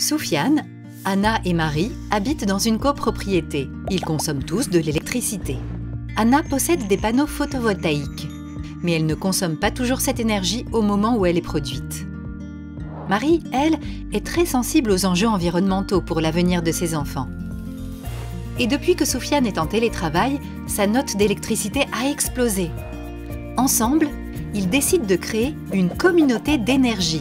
Soufiane, Anna et Marie habitent dans une copropriété. Ils consomment tous de l'électricité. Anna possède des panneaux photovoltaïques, mais elle ne consomme pas toujours cette énergie au moment où elle est produite. Marie, elle, est très sensible aux enjeux environnementaux pour l'avenir de ses enfants. Et depuis que Soufiane est en télétravail, sa note d'électricité a explosé. Ensemble, ils décident de créer une communauté d'énergie.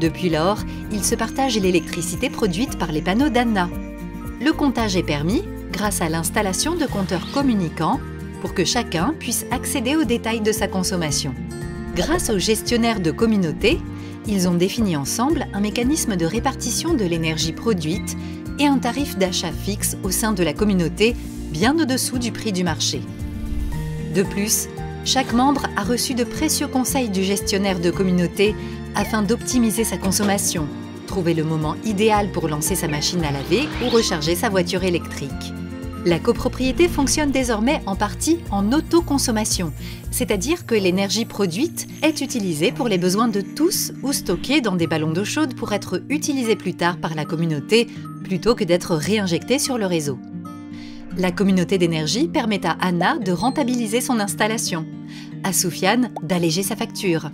Depuis lors, ils se partagent l'électricité produite par les panneaux d'Anna. Le comptage est permis grâce à l'installation de compteurs communicants pour que chacun puisse accéder aux détails de sa consommation. Grâce aux gestionnaires de communauté, ils ont défini ensemble un mécanisme de répartition de l'énergie produite et un tarif d'achat fixe au sein de la communauté, bien au-dessous du prix du marché. De plus, chaque membre a reçu de précieux conseils du gestionnaire de communauté afin d'optimiser sa consommation, trouver le moment idéal pour lancer sa machine à laver ou recharger sa voiture électrique. La copropriété fonctionne désormais en partie en autoconsommation, c'est-à-dire que l'énergie produite est utilisée pour les besoins de tous ou stockée dans des ballons d'eau chaude pour être utilisée plus tard par la communauté plutôt que d'être réinjectée sur le réseau. La communauté d'énergie permet à Anna de rentabiliser son installation, à Soufiane d'alléger sa facture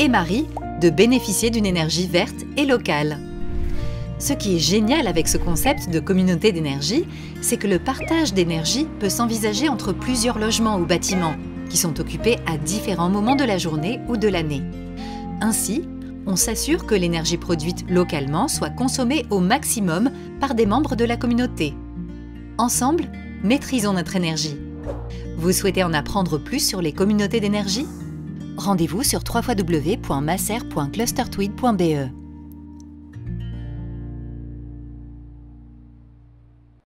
et Marie de bénéficier d'une énergie verte et locale. Ce qui est génial avec ce concept de communauté d'énergie, c'est que le partage d'énergie peut s'envisager entre plusieurs logements ou bâtiments qui sont occupés à différents moments de la journée ou de l'année. Ainsi, on s'assure que l'énergie produite localement soit consommée au maximum par des membres de la communauté. Ensemble, maîtrisons notre énergie. Vous souhaitez en apprendre plus sur les communautés d'énergie ? Rendez-vous sur www.macer.clustertweed.be.